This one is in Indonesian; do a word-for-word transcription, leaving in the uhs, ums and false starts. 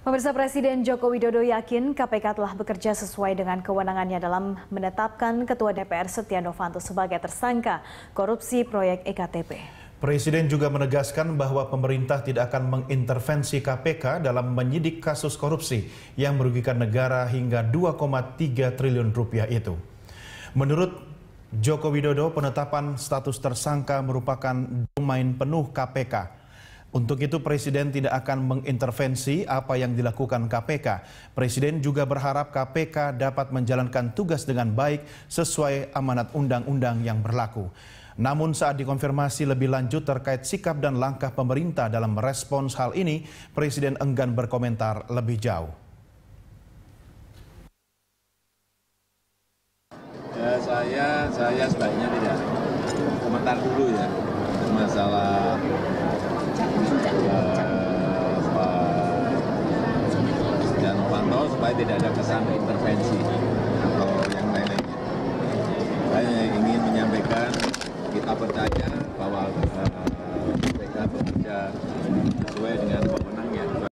Pemirsa, Presiden Joko Widodo yakin K P K telah bekerja sesuai dengan kewenangannya dalam menetapkan Ketua D P R Setya Novanto sebagai tersangka korupsi proyek e K T P. Presiden juga menegaskan bahwa pemerintah tidak akan mengintervensi K P K dalam menyidik kasus korupsi yang merugikan negara hingga dua koma tiga triliun rupiah itu. Menurut Joko Widodo, penetapan status tersangka merupakan domain penuh K P K. Untuk itu Presiden tidak akan mengintervensi apa yang dilakukan K P K. Presiden juga berharap K P K dapat menjalankan tugas dengan baik sesuai amanat undang-undang yang berlaku. Namun saat dikonfirmasi lebih lanjut terkait sikap dan langkah pemerintah dalam merespons hal ini, Presiden enggan berkomentar lebih jauh. Ya, saya saya sebaiknya tidak komentar dulu ya masalah Setya Novanto supaya tidak ada kesan intervensi.